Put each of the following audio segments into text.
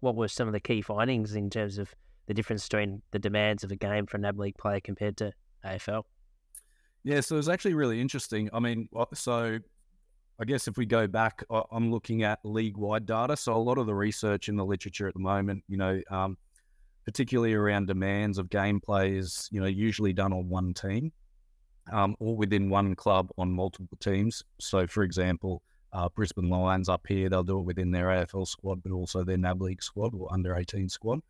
what were some of the key findings in terms of the difference between the demands of a game for an NAB League player compared to AFL? Yeah, so it was actually really interesting. I mean, so I guess if we go back, I'm looking at league-wide data. So a lot of the research in the literature at the moment, you know, particularly around demands of gameplay is, you know, usually done on one team or within one club on multiple teams. So, for example, Brisbane Lions up here, they'll do it within their AFL squad, but also their NAB League squad or under-18 squad.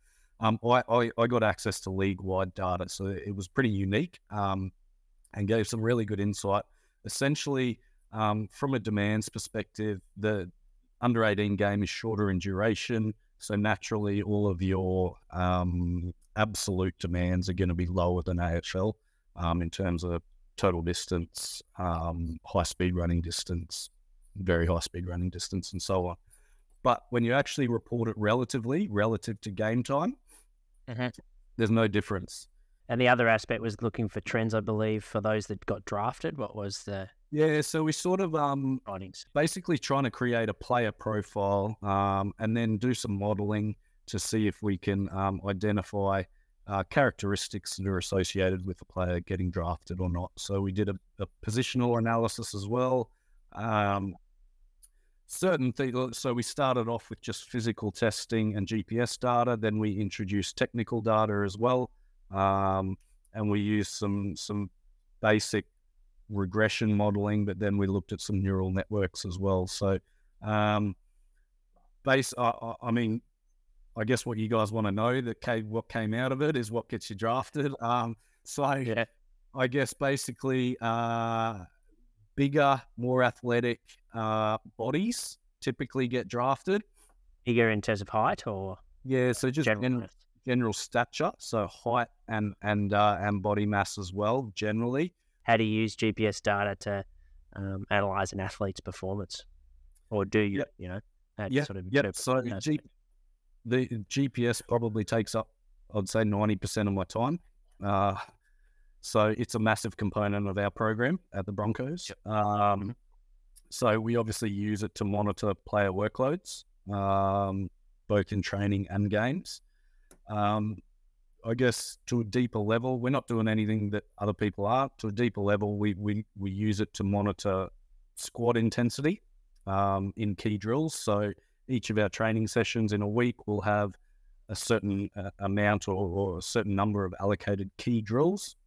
I got access to league-wide data, so it was pretty unique and gave some really good insight. Essentially, from a demands perspective, the under-18 game is shorter in duration, so naturally all of your absolute demands are going to be lower than AFL in terms of total distance, high-speed running distance, very high-speed running distance, and so on. But when you actually report it relative to game time, there's no difference. And the other aspect was looking for trends, I believe, for those that got drafted. What was the... Yeah, so we sort of basically trying to create a player profile and then do some modelling to see if we can identify characteristics that are associated with a player getting drafted or not. So we did a positional analysis as well. Certain things. So we started off with just physical testing and GPS data. Then we introduced technical data as well, and we used some basic regression modeling. But then we looked at some neural networks as well. So, I mean, I guess what you guys want to know what came out of it is what gets you drafted. I guess basically. Bigger, more athletic bodies typically get drafted. Bigger in terms of height, or yeah, so just general stature, so height and body mass as well. Generally, how do you use GPS data to analyze an athlete's performance, or do you? Yep. You know, So the GPS probably takes up, I'd say, 90% of my time. So it's a massive component of our program at the Broncos. Yep. So we obviously use it to monitor player workloads, both in training and games. I guess to a deeper level, we're not doing anything that other people are. To a deeper level, we use it to monitor squad intensity in key drills. So each of our training sessions in a week will have a certain amount or a certain number of allocated key drills.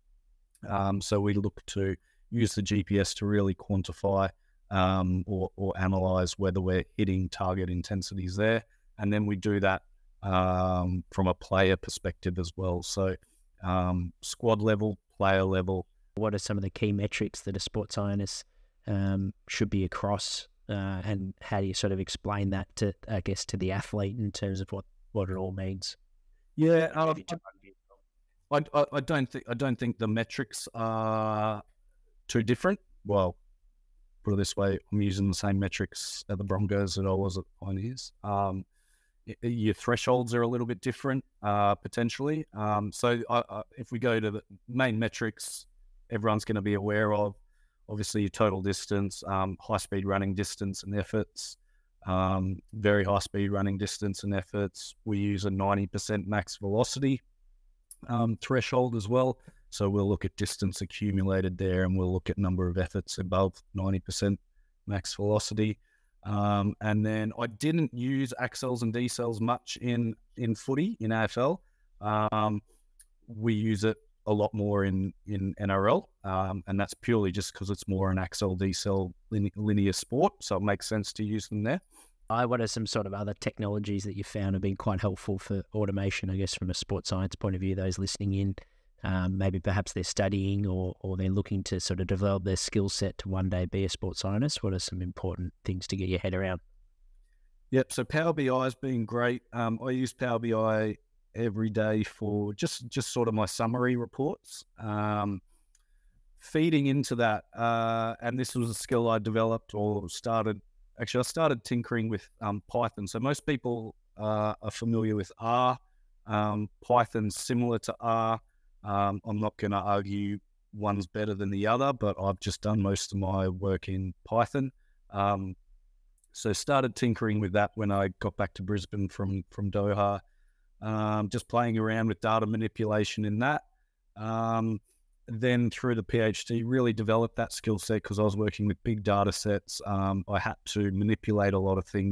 So we look to use the GPS to really quantify or analyze whether we're hitting target intensities there. And then we do that from a player perspective as well. So squad level, player level. What are some of the key metrics that a sports scientist should be across? And how do you sort of explain that to, I guess, to the athlete in terms of what it all means? Yeah. I don't think the metrics are too different. Well, put it this way, I'm using the same metrics at the Broncos that I was at Pioneers. Your thresholds are a little bit different potentially. So if we go to the main metrics, everyone's going to be aware of obviously your total distance, high-speed running distance and efforts, very high-speed running distance and efforts. We use a 90% max velocity threshold as well. So we'll look at distance accumulated there, and we'll look at number of efforts above 90% max velocity. And then I didn't use axels and decels much in footy, in AFL. We use it a lot more in NRL, and that's purely just because it's more an axel decel linear sport, so it makes sense to use them there. What are some sort of other technologies that you found have been quite helpful for automation, I guess, from a sports science point of view, those listening in, maybe perhaps they're studying or they're looking to sort of develop their skill set to one day be a sports scientist? What are some important things to get your head around? Yep, so Power BI has been great. I use Power BI every day for just sort of my summary reports. Feeding into that, and this was a skill I developed or started. Actually, I started tinkering with Python. So most people are familiar with R. Python's similar to R. I'm not going to argue one's better than the other, but I've just done most of my work in Python. So started tinkering with that when I got back to Brisbane from Doha, just playing around with data manipulation in that. Then through the PhD, really developed that skill set because I was working with big data sets. I had to manipulate a lot of things